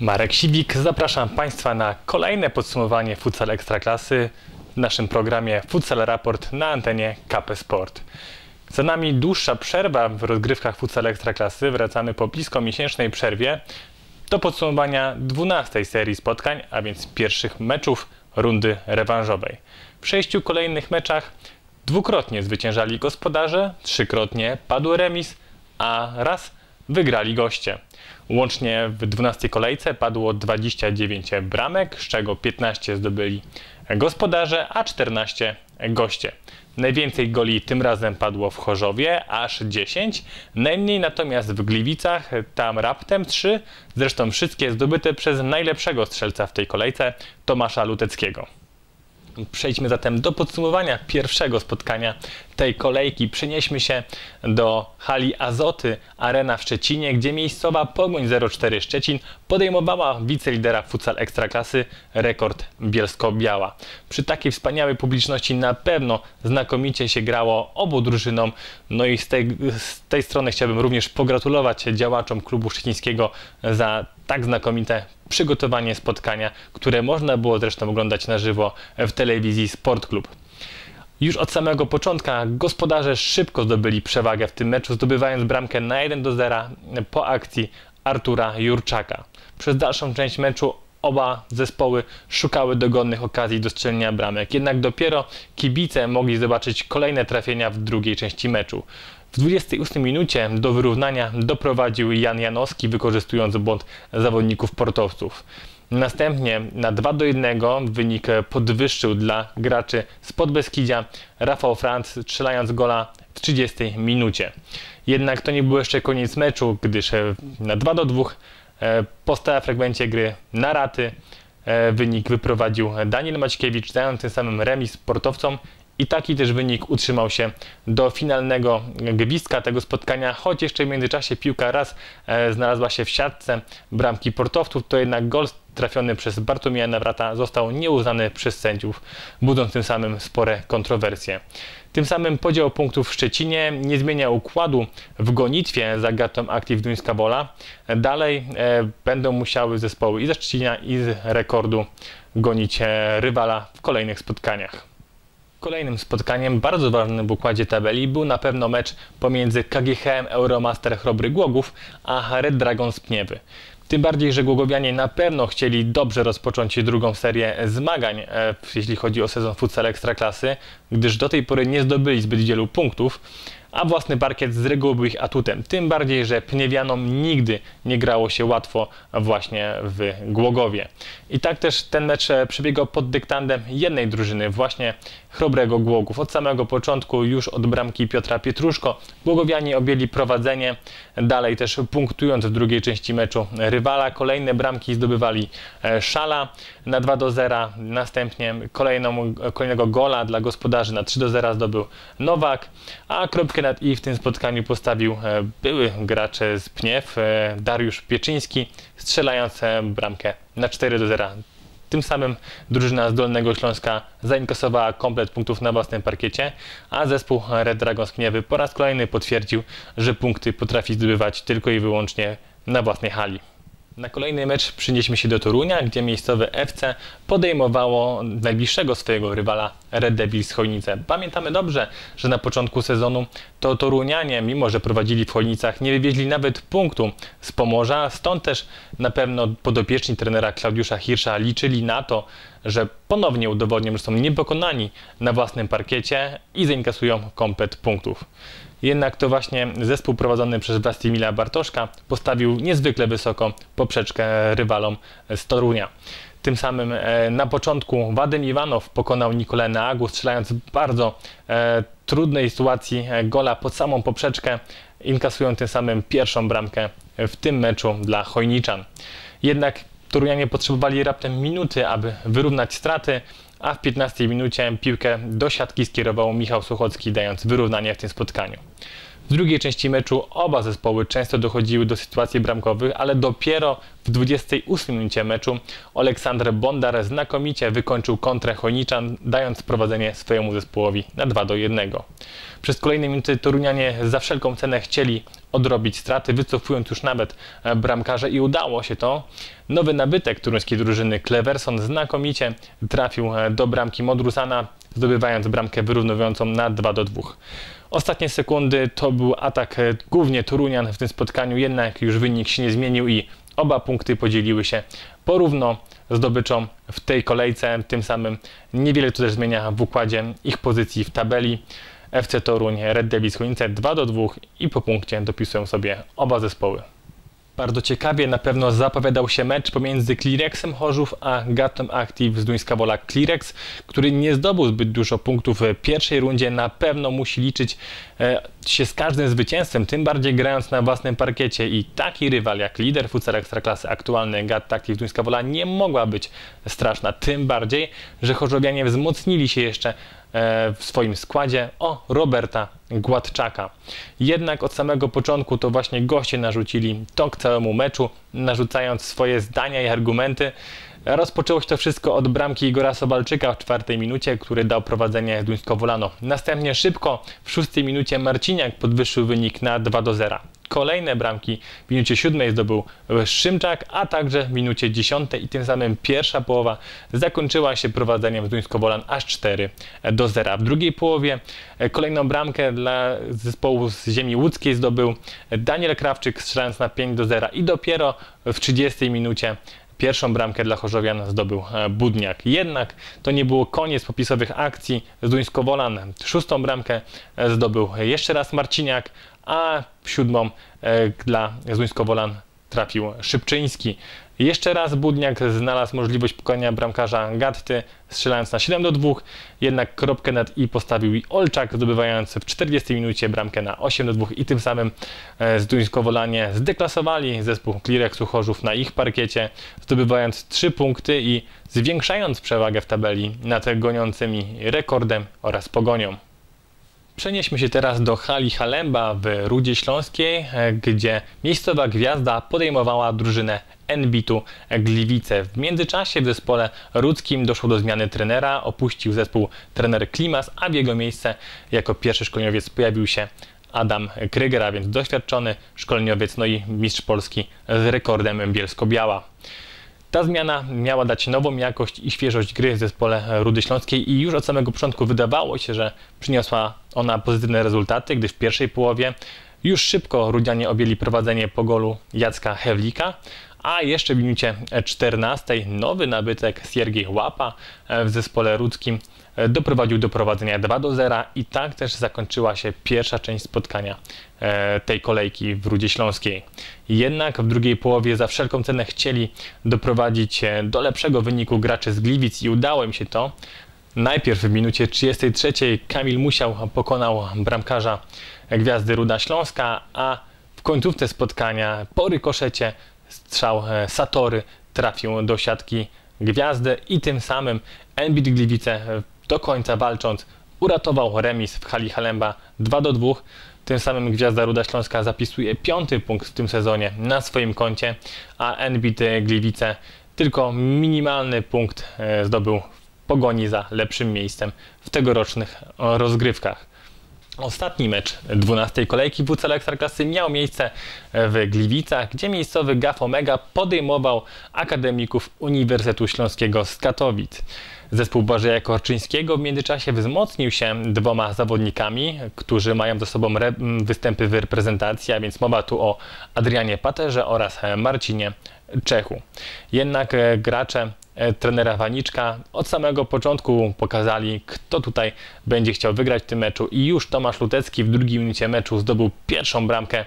Marek Siwik, zapraszam Państwa na kolejne podsumowanie Futsal Ekstraklasy w naszym programie Futsal Raport na antenie KP Sport. Za nami dłuższa przerwa w rozgrywkach Futsal Ekstraklasy. Wracamy po bliskomiesięcznej przerwie do podsumowania 12. serii spotkań, a więc pierwszych meczów rundy rewanżowej. W 6 kolejnych meczach dwukrotnie zwyciężali gospodarze, trzykrotnie padł remis, a raz wygrali goście. Łącznie w 12 kolejce padło 29 bramek, z czego 15 zdobyli gospodarze, a 14 goście. Najwięcej goli tym razem padło w Chorzowie, aż 10, najmniej natomiast w Gliwicach, tam raptem 3, zresztą wszystkie zdobyte przez najlepszego strzelca w tej kolejce, Tomasza Luteckiego. Przejdźmy zatem do podsumowania pierwszego spotkania tej kolejki. Przenieśmy się do hali Azoty Arena w Szczecinie, gdzie miejscowa Pogoń 04 Szczecin podejmowała wicelidera Futsal Ekstraklasy Rekord Bielsko-Biała. Przy takiej wspaniałej publiczności na pewno znakomicie się grało obu drużynom. No i z tej strony chciałbym również pogratulować działaczom klubu szczecińskiego za tak znakomite przygotowanie spotkania, które można było zresztą oglądać na żywo w telewizji Sportklub. Już od samego początku gospodarze szybko zdobyli przewagę w tym meczu, zdobywając bramkę na 1-0 po akcji Artura Jurczaka. Przez dalszą część meczu oba zespoły szukały dogodnych okazji do strzelenia bramek, jednak dopiero kibice mogli zobaczyć kolejne trafienia w drugiej części meczu. W 28 minucie do wyrównania doprowadził Jan Janowski, wykorzystując błąd zawodników portowców. Następnie na 2-1 wynik podwyższył dla graczy spod Beskidzia Rafał Franc, strzelając gola w 30 minucie. Jednak to nie był jeszcze koniec meczu, gdyż na 2-2 po stałym fragmencie gry na raty wynik wyprowadził Daniel Maćkiewicz, dając tym samym remis portowcom. I taki też wynik utrzymał się do finalnego gwizdka tego spotkania, choć jeszcze w międzyczasie piłka raz znalazła się w siatce bramki portowców, to jednak gol trafiony przez Bartomila na wrata został nieuznany przez sędziów, budząc tym samym spore kontrowersje. Tym samym podział punktów w Szczecinie nie zmienia układu w gonitwie za Gattą Active Zduńska Wola. Dalej będą musiały zespoły i ze Szczecina, i z Rekordu gonić rywala w kolejnych spotkaniach. Kolejnym spotkaniem bardzo ważnym w układzie tabeli był na pewno mecz pomiędzy KGHM Euromaster Chrobry Głogów a Red Dragons Pniewy. Tym bardziej, że Głogowianie na pewno chcieli dobrze rozpocząć drugą serię zmagań, jeśli chodzi o sezon Futsal Ekstraklasy, gdyż do tej pory nie zdobyli zbyt wielu punktów, a własny parkiet z reguły był ich atutem. Tym bardziej, że Pniewianom nigdy nie grało się łatwo właśnie w Głogowie. I tak też ten mecz przebiegał pod dyktandem jednej drużyny, właśnie Chrobrego Głogów. Od samego początku, już od bramki Piotra Pietruszko, Głogowianie objęli prowadzenie, dalej też punktując w drugiej części meczu rywala. Kolejne bramki zdobywali Szala na 2-0, następnie kolejnego gola dla gospodarzy na 3-0 zdobył Nowak, a kropkę nad i w tym spotkaniu postawił były gracz z Pniew Dariusz Pieczyński, strzelając bramkę na 4-0. Tym samym drużyna z Dolnego Śląska zainkasowała komplet punktów na własnym parkiecie, a zespół Red Dragons Pniewy po raz kolejny potwierdził, że punkty potrafi zdobywać tylko i wyłącznie na własnej hali. Na kolejny mecz przenieśmy się do Torunia, gdzie miejscowe FC podejmowało najbliższego swojego rywala Red Devil Chojnice. Pamiętamy dobrze, że na początku sezonu to Torunianie, mimo że prowadzili w Chojnicach, nie wywieźli nawet punktu z Pomorza. Stąd też na pewno podopieczni trenera Klaudiusza Hirscha liczyli na to, że ponownie udowodnią, że są niepokonani na własnym parkiecie i zainkasują komplet punktów. Jednak to właśnie zespół prowadzony przez Bartomila Bartoszka postawił niezwykle wysoko poprzeczkę rywalom z Torunia. Tym samym na początku Wadym Iwanow pokonał Nikolę Naagu, strzelając w bardzo trudnej sytuacji gola pod samą poprzeczkę, inkasując tym samym pierwszą bramkę w tym meczu dla Chojniczan. Jednak Torunianie potrzebowali raptem minuty, aby wyrównać straty, a w 15 minucie piłkę do siatki skierował Michał Suchocki, dając wyrównanie w tym spotkaniu. W drugiej części meczu oba zespoły często dochodziły do sytuacji bramkowych, ale dopiero w 28 minucie meczu Aleksander Bondar znakomicie wykończył kontrę Chojniczan, dając prowadzenie swojemu zespołowi na 2-1. Przez kolejne minuty Torunianie za wszelką cenę chcieli odrobić straty, wycofując już nawet bramkarza, i udało się to. Nowy nabytek toruńskiej drużyny Cleverson znakomicie trafił do bramki Modrusana, zdobywając bramkę wyrównującą na 2-2. Ostatnie sekundy to był atak głównie Torunian w tym spotkaniu, jednak już wynik się nie zmienił i oba punkty podzieliły się porówno zdobyczą w tej kolejce. Tym samym niewiele to też zmienia w układzie ich pozycji w tabeli. FC Toruń, Red Devil Chojnice 2-2 i po punkcie dopisują sobie oba zespoły. Bardzo ciekawie na pewno zapowiadał się mecz pomiędzy Clearexem Chorzów a Gattą Active Zduńska Wola. Clearex, który nie zdobył zbyt dużo punktów w pierwszej rundzie, na pewno musi liczyć się z każdym zwycięstwem, tym bardziej grając na własnym parkiecie, i taki rywal jak lider Futsal Ekstraklasy aktualny Gatta Active Zduńska Wola nie mogła być straszna, tym bardziej, że chorzowianie wzmocnili się jeszcze w swoim składzie o Roberta Gładczaka. Jednak od samego początku to właśnie goście narzucili tok całemu meczu, narzucając swoje zdania i argumenty. Rozpoczęło się to wszystko od bramki Igora Sobalczyka w 4. minucie, który dał prowadzenie Zduńsko-Wolano. Następnie szybko w 6. minucie Marciniak podwyższył wynik na 2-0. Kolejne bramki w minucie 7 zdobył Szymczak, a także w minucie 10, i tym samym pierwsza połowa zakończyła się prowadzeniem Zduńsko-Wolan aż 4-0. W drugiej połowie kolejną bramkę dla zespołu z ziemi łódzkiej zdobył Daniel Krawczyk, strzelając na 5-0, i dopiero w 30 minucie pierwszą bramkę dla chorzowian zdobył Budniak. Jednak to nie było koniec popisowych akcji Zduńsko-Wolan. 6. bramkę zdobył jeszcze raz Marciniak, a 7. dla Zduńsko-Wolan trafił Szybczyński. Jeszcze raz Budniak znalazł możliwość pokonania bramkarza Gatty, strzelając na 7-2, jednak kropkę nad i postawił i Olczak, zdobywając w 40 minucie bramkę na 8-2, i tym samym Zduńsko-Wolanie zdeklasowali zespół Clearexu Chorzów na ich parkiecie, zdobywając 3 punkty i zwiększając przewagę w tabeli nad goniącymi Rekordem oraz Pogonią. Przenieśmy się teraz do hali Halemba w Rudzie Śląskiej, gdzie miejscowa Gwiazda podejmowała drużynę NBitu Gliwice. W międzyczasie w zespole rudzkim doszło do zmiany trenera, opuścił zespół trener Klimas, a w jego miejsce jako pierwszy szkoleniowiec pojawił się Adam Kryger, a więc doświadczony szkoleniowiec, no i mistrz Polski z Rekordem Bielsko-Biała. Ta zmiana miała dać nową jakość i świeżość gry w zespole Rudy Śląskiej i już od samego początku wydawało się, że przyniosła ona pozytywne rezultaty, gdyż w pierwszej połowie już szybko Rudzianie objęli prowadzenie po golu Jacka Hewlika, a jeszcze w minucie 14 nowy nabytek Siergiej Łapa w zespole rudzkim doprowadził do prowadzenia 2-0 i tak też zakończyła się pierwsza część spotkania tej kolejki w Rudzie Śląskiej. Jednak w drugiej połowie za wszelką cenę chcieli doprowadzić do lepszego wyniku graczy z Gliwic i udało im się to. Najpierw w minucie 33 Kamil Musiał pokonał bramkarza Gwiazdy Ruda Śląska, a w końcówce spotkania po rykoszecie strzał Satory trafił do siatki Gwiazdy i tym samym NBit Gliwice do końca walcząc uratował remis w hali Halemba 2-2. Tym samym Gwiazda Ruda Śląska zapisuje 5. punkt w tym sezonie na swoim koncie, a NBit Gliwice tylko minimalny punkt zdobył w pogoni za lepszym miejscem w tegorocznych rozgrywkach. Ostatni mecz 12. kolejki Futsal Ekstraklasy miał miejsce w Gliwicach, gdzie miejscowy GAF Omega podejmował akademików Uniwersytetu Śląskiego z Katowic. Zespół Błażeja Korczyńskiego w międzyczasie wzmocnił się 2 zawodnikami, którzy mają za sobą występy w reprezentacji, a więc mowa tu o Adrianie Paterze oraz Marcinie Czechu. Jednak gracze trenera Waniczka od samego początku pokazali, kto tutaj będzie chciał wygrać w tym meczu i już Tomasz Lutecki w 2. minucie meczu zdobył pierwszą bramkę,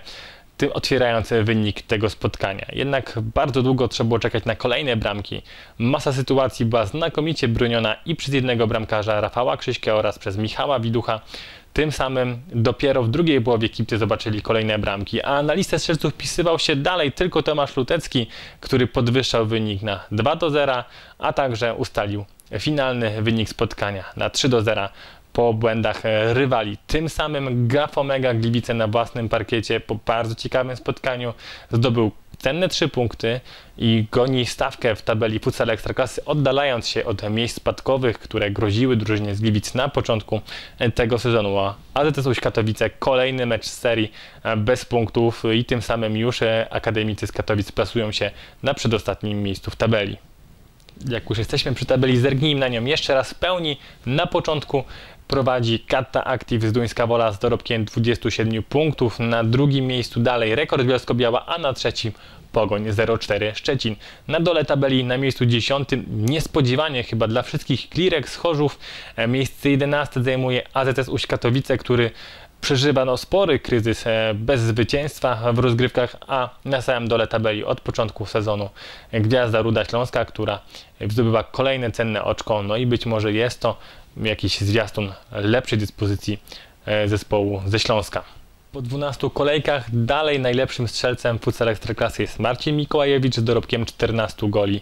tym otwierając wynik tego spotkania. Jednak bardzo długo trzeba było czekać na kolejne bramki. Masa sytuacji była znakomicie broniona i przez jednego bramkarza Rafała Krzyśka oraz przez Michała Widucha. Tym samym dopiero w drugiej połowie kibcy zobaczyli kolejne bramki, a na listę strzelców wpisywał się dalej tylko Tomasz Lutecki, który podwyższał wynik na 2-0, a także ustalił finalny wynik spotkania na 3-0 po błędach rywali. Tym samym Gafomega Gliwice na własnym parkiecie po bardzo ciekawym spotkaniu zdobył cenne 3 punkty i goni stawkę w tabeli Futsal Ekstraklasy, oddalając się od miejsc spadkowych, które groziły drużynie z Gliwic na początku tego sezonu. A AZS UŚ Katowice, kolejny mecz z serii bez punktów i tym samym już akademicy z Katowic plasują się na przedostatnim miejscu w tabeli. Jak już jesteśmy przy tabeli, zerknijmy na nią jeszcze raz w pełni. Na początku prowadzi Gatta Active Zduńska Wola z dorobkiem 27 punktów. Na drugim miejscu dalej Rekord Bielsko-Biała, a na trzecim Pogoń 04 Szczecin. Na dole tabeli na miejscu 10, niespodziewanie chyba dla wszystkich, Clearex Chorzów. Miejsce 11 zajmuje AZS UŚ Katowice, który przeżywa spory kryzys bez zwycięstwa w rozgrywkach, a na samym dole tabeli od początku sezonu Gwiazda Ruda Śląska, która zdobywa kolejne cenne oczko, no i być może jest to jakiś zwiastun lepszej dyspozycji zespołu ze Śląska. Po 12 kolejkach dalej najlepszym strzelcem Futsal Ekstraklasy jest Marcin Mikołajewicz z dorobkiem 14 goli.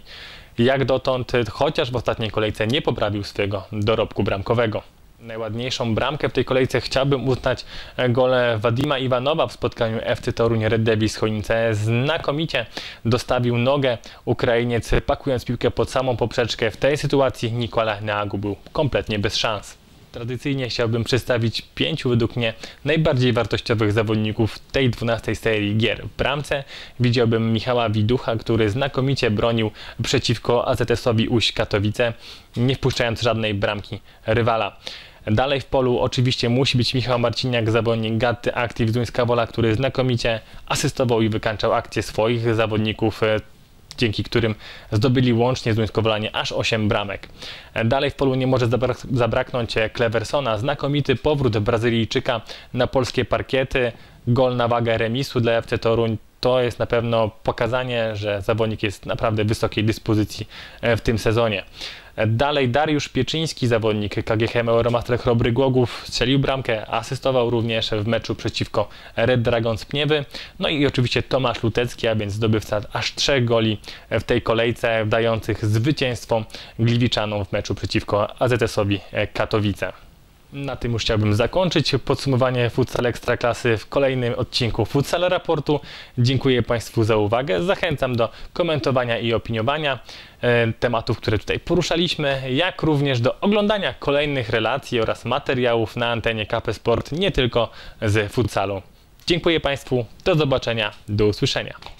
Jak dotąd, chociaż w ostatniej kolejce nie poprawił swojego dorobku bramkowego. Najładniejszą bramkę w tej kolejce chciałbym uznać gole Wadima Iwanowa w spotkaniu FC Toruń Red Devil Chojnice. Znakomicie dostawił nogę Ukrainiec, pakując piłkę pod samą poprzeczkę. W tej sytuacji Nikola Neagu był kompletnie bez szans. Tradycyjnie chciałbym przedstawić 5 według mnie najbardziej wartościowych zawodników tej 12 serii gier. W bramce widziałbym Michała Widucha, który znakomicie bronił przeciwko AZS-owi UŚ Katowice, nie wpuszczając żadnej bramki rywala. Dalej w polu oczywiście musi być Michał Marciniak, zawodnik Gatty Active Zduńska Wola, który znakomicie asystował i wykańczał akcje swoich zawodników, dzięki którym zdobyli łącznie Zduńskowolanie aż 8 bramek. Dalej w polu nie może zabraknąć Cleversona. Znakomity powrót Brazylijczyka na polskie parkiety. Gol na wagę remisu dla FC Toruń. To jest na pewno pokazanie, że zawodnik jest naprawdę wysokiej dyspozycji w tym sezonie. Dalej Dariusz Pieczyński, zawodnik KGHM Euromaster Chrobry Głogów, strzelił bramkę, asystował również w meczu przeciwko Red Dragons Pniewy. No i oczywiście Tomasz Lutecki, a więc zdobywca aż 3 goli w tej kolejce, dających zwycięstwo Gliwiczanom w meczu przeciwko AZS-owi Katowice. Na tym już chciałbym zakończyć podsumowanie Futsal Ekstraklasy w kolejnym odcinku Futsal Raportu. Dziękuję Państwu za uwagę. Zachęcam do komentowania i opiniowania tematów, które tutaj poruszaliśmy, jak również do oglądania kolejnych relacji oraz materiałów na antenie KP Sport, nie tylko z futsalu. Dziękuję Państwu, do zobaczenia, do usłyszenia.